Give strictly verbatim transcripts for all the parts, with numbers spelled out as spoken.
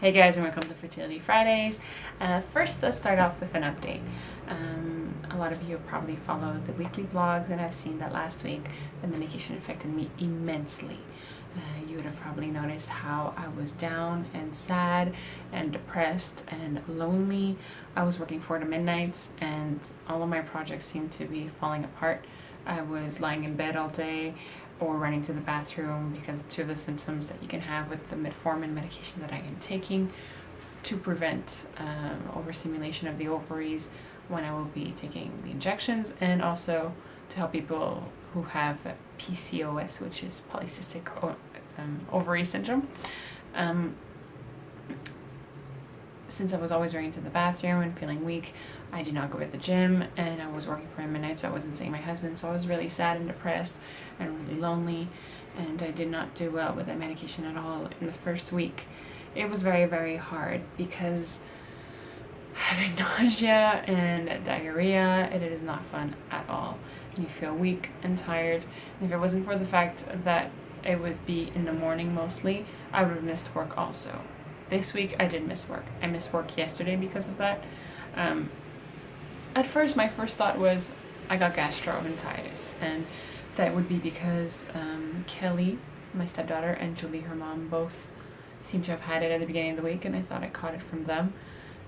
Hey guys, and welcome to Fertility Fridays. Uh, first, let's start off with an update. Um, a lot of you probably follow the weekly blogs, and I've seen that last week the medication affected me immensely. Uh, you would have probably noticed how I was down and sad and depressed and lonely. I was working four to midnights, and all of my projects seemed to be falling apart. I was lying in bed all day or running to the bathroom because two of the symptoms that you can have with the metformin medication that I am taking to prevent um, overstimulation of the ovaries when I will be taking the injections, and also to help people who have P C O S, which is polycystic o um, ovary syndrome. Um, Since I was always running to the bathroom and feeling weak, I did not go to the gym, and I was working for him at night, so I wasn't seeing my husband, so I was really sad and depressed and really lonely, and I did not do well with that medication at all in the first week. It was very, very hard because having nausea and diarrhea, it is not fun at all, and you feel weak and tired, and if it wasn't for the fact that it would be in the morning mostly, I would have missed work also. This week I did miss work. I missed work yesterday because of that. Um, at first, my first thought was I got gastroenteritis, and that would be because um, Kelly, my stepdaughter, and Julie, her mom, both seemed to have had it at the beginning of the week, and I thought I caught it from them.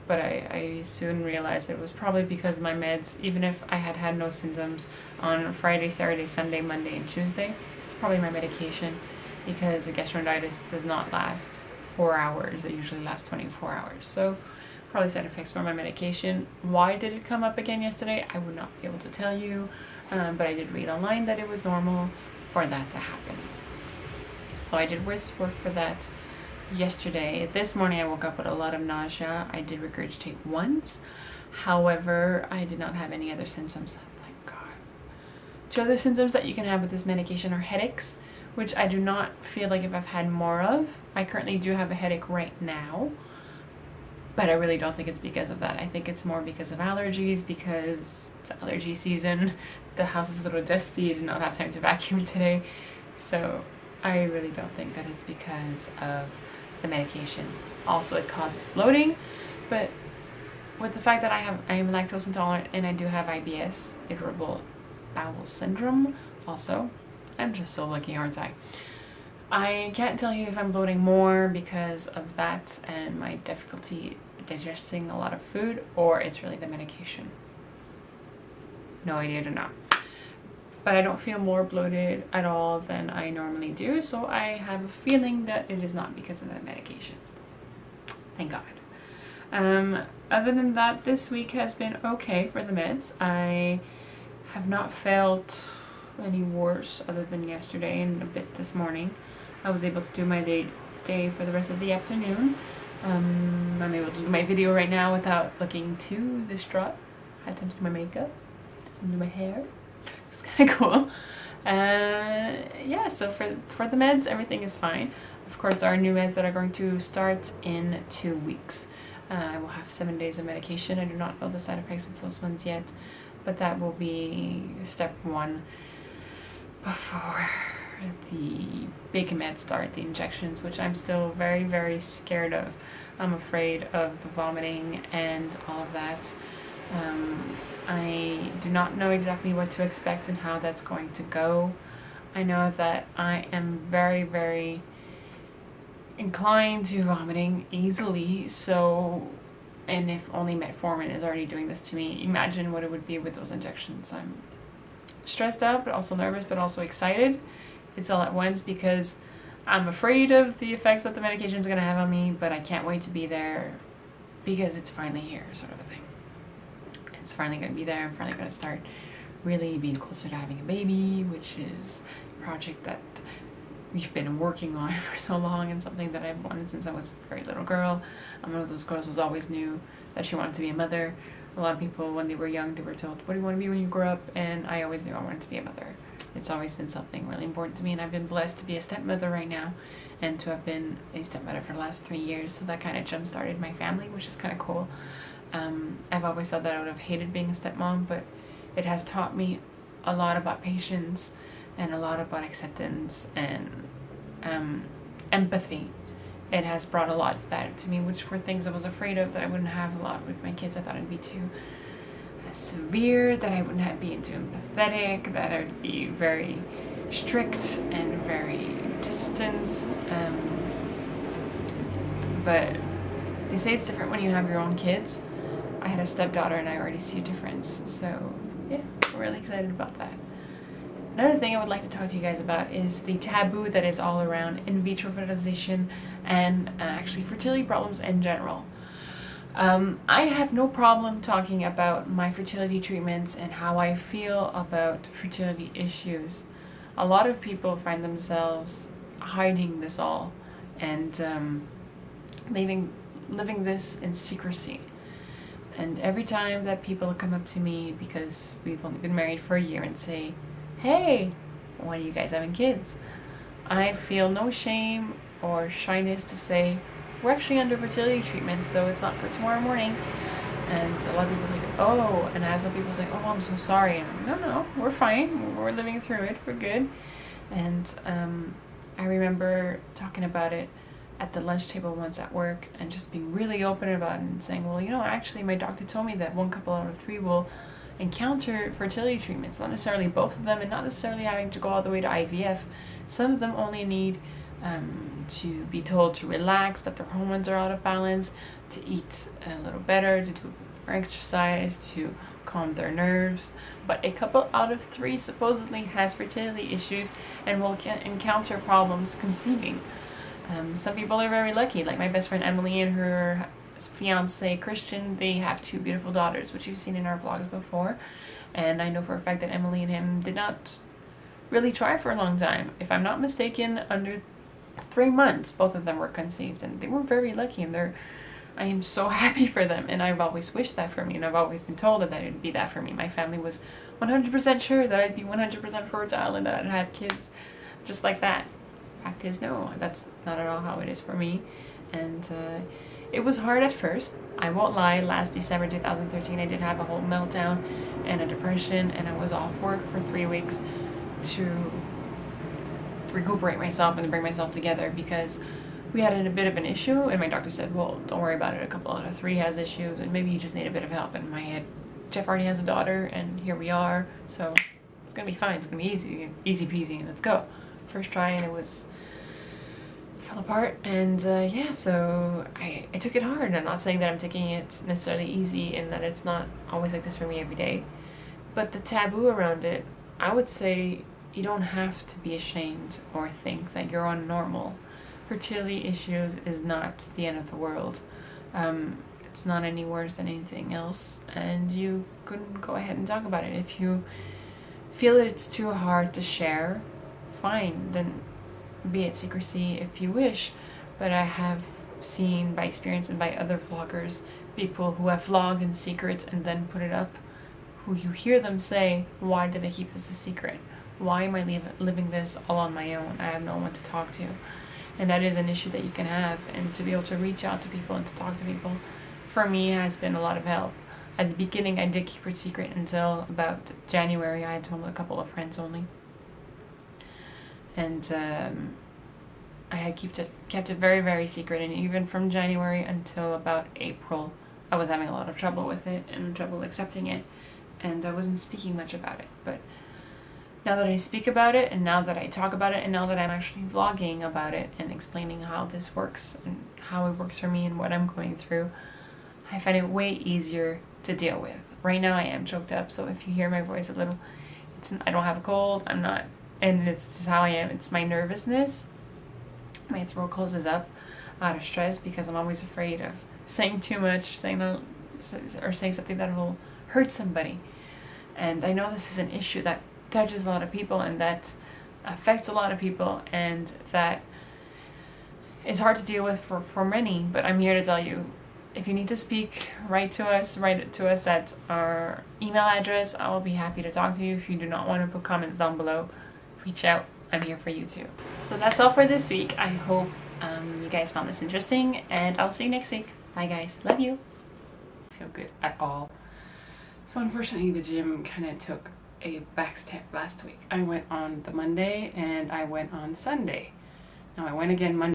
But I, I soon realized it was probably because my meds, even if I had had no symptoms on Friday, Saturday, Sunday, Monday, and Tuesday, it's probably my medication, because the gastroenteritis does not last four hours. It usually lasts twenty-four hours, so probably side effects from my medication. Why did it come up again yesterday? I would not be able to tell you, um, but I did read online that it was normal for that to happen, so I did worse work for that yesterday. This morning I woke up with a lot of nausea. I did regurgitate once, however I did not have any other symptoms, thank God. Two other symptoms that you can have with this medication are headaches, which I do not feel like if I've had more of. I currently do have a headache right now, but I really don't think it's because of that. I think it's more because of allergies, because it's allergy season. The house is a little dusty. I did not have time to vacuum today. So I really don't think that it's because of the medication. Also, it causes bloating, but with the fact that I have, I am lactose intolerant and I do have I B S, irritable bowel syndrome also. I'm just so lucky, aren't I? I can't tell you if I'm bloating more because of that and my difficulty digesting a lot of food, or it's really the medication. No idea, do not. But I don't feel more bloated at all than I normally do, so I have a feeling that it is not because of the medication. Thank God. Um, other than that, this week has been okay for the meds. I have not felt any worse other than yesterday and a bit this morning. I was able to do my day day for the rest of the afternoon. Um, I'm able to do my video right now without looking too distraught. I had time to do my makeup, do my hair, which is kind of cool. Uh, yeah, so for, for the meds, everything is fine. Of course, there are new meds that are going to start in two weeks. Uh, I will have seven days of medication. I do not know the side effects of those ones yet, but that will be step one. Before the big meds start, the injections, which I'm still very, very scared of. I'm afraid of the vomiting and all of that. Um, I do not know exactly what to expect and how that's going to go. I know that I am very, very inclined to vomiting easily, so, and if only metformin is already doing this to me, imagine what it would be with those injections. I'm stressed out, but also nervous, but also excited. It's all at once because I'm afraid of the effects that the medication is going to have on me, but I can't wait to be there because it's finally here, sort of a thing. It's finally going to be there. I'm finally going to start really being closer to having a baby, which is a project that we've been working on for so long and something that I've wanted since I was a very little girl. I'm one of those girls who's always knew that she wanted to be a mother. A lot of people, when they were young, they were told, what do you want to be when you grow up? And I always knew I wanted to be a mother. It's always been something really important to me, and I've been blessed to be a stepmother right now and to have been a stepmother for the last three years, so that kind of jump-started my family, which is kind of cool. Um, I've always thought that I would have hated being a stepmom, but it has taught me a lot about patience and a lot about acceptance and um, empathy it has brought a lot that to me, which were things I was afraid of that I wouldn't have a lot with my kids. I thought it'd be too severe, that I wouldn't be too empathetic, that I would be very strict and very distant. Um, but they say it's different when you have your own kids. I had a stepdaughter and I already see a difference. So yeah, I'm really excited about that. Another thing I would like to talk to you guys about is the taboo that is all around in vitro fertilization and uh, actually fertility problems in general. Um, I have no problem talking about my fertility treatments and how I feel about fertility issues. A lot of people find themselves hiding this all and um, leaving, living this in secrecy. And every time that people come up to me, because we've only been married for a year, and say, "Hey, why are you guys having kids?" I feel no shame or shyness to say, "We're actually under fertility treatment, so it's not for tomorrow morning." And a lot of people are like, "Oh," and I have some people say, "Oh, I'm so sorry." And I'm like, no, no, we're fine. We're living through it. We're good. And um, I remember talking about it at the lunch table once at work and just being really open about it and saying, "Well, you know, actually my doctor told me that one couple out of three will encounter fertility treatments, not necessarily both of them, and not necessarily having to go all the way to I V F. Some of them only need um, to be told to relax, that their hormones are out of balance, to eat a little better, to do more exercise, to calm their nerves. But a couple out of three supposedly has fertility issues and will encounter problems conceiving. Um, some people are very lucky, like my best friend Emily and her fiance Christian. They have two beautiful daughters, which you've seen in our vlogs before, and I know for a fact that Emily and him did not really try for a long time. If I'm not mistaken, under three months both of them were conceived, and they were very lucky, and they're I am so happy for them, and I've always wished that for me, and I've always been told that it would be that for me. My family was one hundred percent sure that I'd be one hundred percent fertile and that I'd have kids just like that. Fact is, no, that's not at all how it is for me. And uh, it was hard at first. I won't lie, last December two thousand thirteen I did have a whole meltdown and a depression, and I was off work for three weeks to recuperate myself and to bring myself together, because we had a bit of an issue and my doctor said, "Well, don't worry about it, a couple out of three has issues and maybe you just need a bit of help." And in my head, Jeff already has a daughter and here we are, so it's gonna be fine, it's gonna be easy, easy peasy, and let's go. First try, and it was fell apart. And uh, yeah, so I, I took it hard. I'm not saying that I'm taking it necessarily easy and that it's not always like this for me every day, but the taboo around it, I would say you don't have to be ashamed or think that you're unnormal. Fertility issues is not the end of the world. Um, it's not any worse than anything else, and you couldn't go ahead and talk about it. If you feel that it's too hard to share, fine, then be it secrecy if you wish. But I have seen by experience and by other vloggers, people who have vlogged in secret and then put it up, who you hear them say, "Why did I keep this a secret? Why am I li living this all on my own? I have no one to talk to." And that is an issue that you can have, and to be able to reach out to people and to talk to people, for me, has been a lot of help. At the beginning I did keep it secret until about January. I had told a couple of friends only. And um, I had kept it kept it very, very secret, and even from January until about April, I was having a lot of trouble with it and trouble accepting it, and I wasn't speaking much about it. But now that I speak about it, and now that I talk about it, and now that I'm actually vlogging about it and explaining how this works and how it works for me and what I'm going through, I find it way easier to deal with. Right now I am choked up, so if you hear my voice a little, it's, I don't have a cold, I'm not, and this is how I am. It's my nervousness. My throat closes up out of stress, because I'm always afraid of saying too much or saying, no, or saying something that will hurt somebody. And I know this is an issue that touches a lot of people and that affects a lot of people and that is hard to deal with for, for many, but I'm here to tell you, if you need to speak, write to us, write to us at our email address. I will be happy to talk to you. If you do not want to put comments down below, reach out. I'm here for you too. So that's all for this week. I hope um, you guys found this interesting, and I'll see you next week. Bye guys, love you. I feel good at all. So unfortunately the gym kind of took a back step last week. I went on the Monday and I went on Sunday. Now I went again Monday.